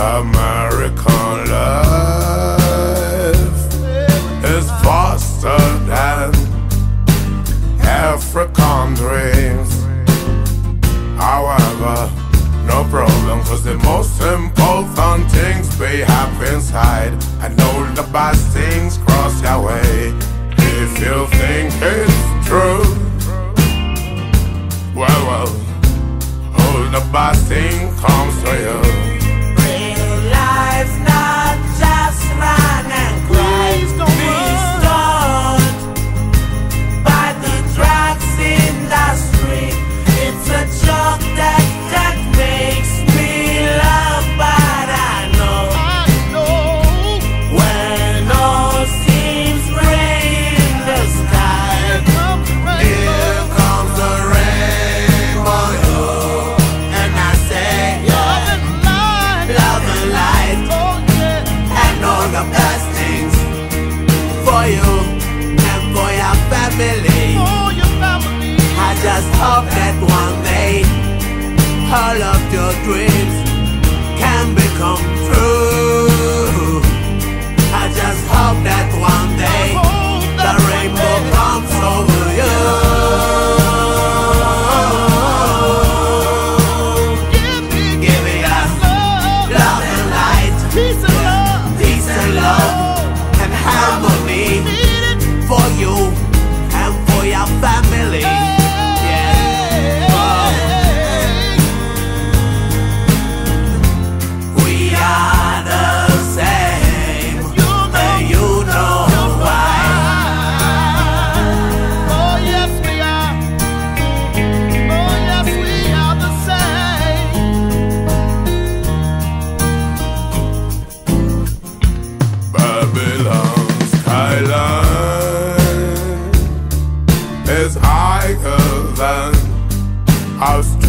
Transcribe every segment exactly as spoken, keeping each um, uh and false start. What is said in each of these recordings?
American life is faster than African dreams. However, no problem, cause the most important things we have inside, and all the bad things cross your way. If you think it's true, well, well, all the bad thing comes to you. Real life, not just run and cry. Be stoned by the drugs industry. It's a joke that that makes me love, but I know, I know. When all seems gray in the sky, here comes the rain on you. And I say, love and light, love and light, oh, yeah. And all the best things for you and for your family, oh, your family. I just hope that one day all of your dreams can become true. I just hope that one day the rainbow comes over you. Give me us love and light, peace and love, peace and love, and harmony for you and for your family.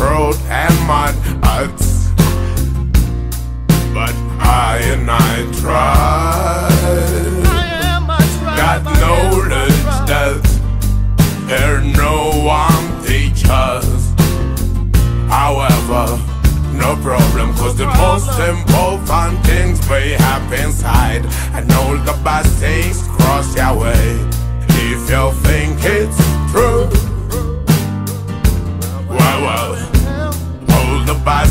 Road and mud huts, but I and I tried. I am I tried got knowledge that there no one teaches. However, no problem, cause the most important things we have inside, and all the bad things cross your way. If you think it's true, well, well, hold the bad